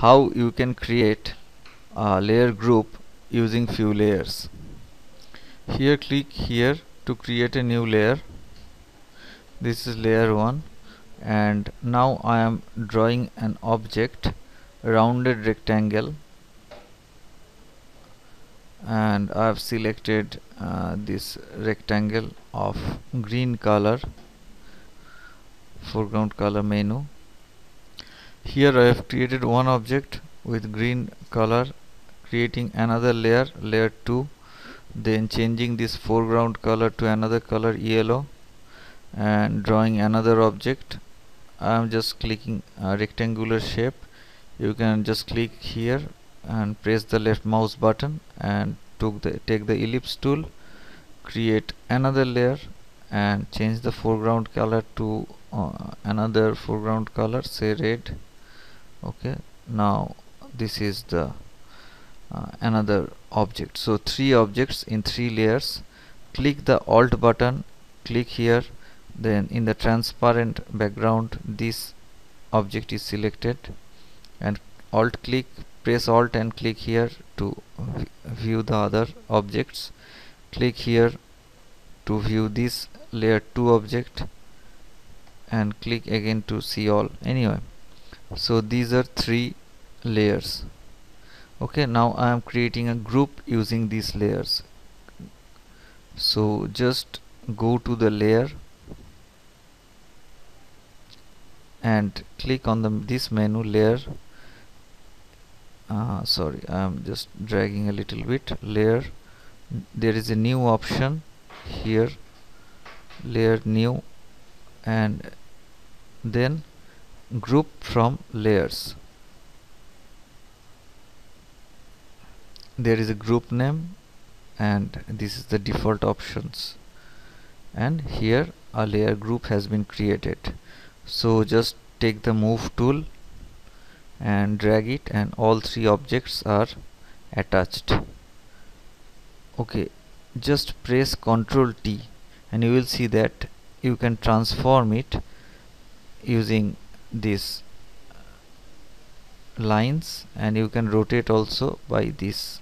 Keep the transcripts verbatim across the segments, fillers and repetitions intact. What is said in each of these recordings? how you can create a layer group using few layers. Here click here to create a new layer. This is layer one, and now I am drawing an object, rounded rectangle, and I have selected uh, this rectangle of green color, foreground color menu. Here I have created one object with green color, creating another layer, layer two, then changing this foreground color to another color, yellow, and drawing another object. I am just clicking a rectangular shape. You can just click here and press the left mouse button and took the, take the ellipse tool, create another layer and change the foreground color to uh, another foreground color, say red. Okay, now this is the uh, another object. So three objects in three layers. Click the Alt button, click here, then in the transparent background this object is selected, and Alt click, press Alt and click here to view the other objects. Click here to view this layer two object and click again to see all. Anyway, so these are three layers. Okay, now I am creating a group using these layers. So just go to the layer and click on the this menu layer. Uh, sorry, I am just dragging a little bit. Layer, there is a new option here, layer new, and then group from layers. There is a group name, and this is the default options, and here a layer group has been created. So just take the move tool and drag it, and all three objects are attached. Okay, just press control T and you will see that you can transform it using these lines, and you can rotate also by this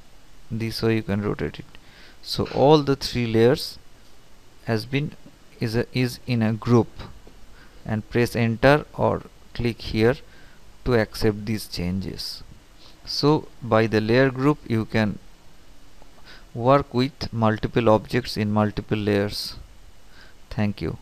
this way you can rotate it. So all the three layers has been is a, is in a group, and press enter or click here to accept these changes. So by the layer group you can work with multiple objects in multiple layers. Thank you.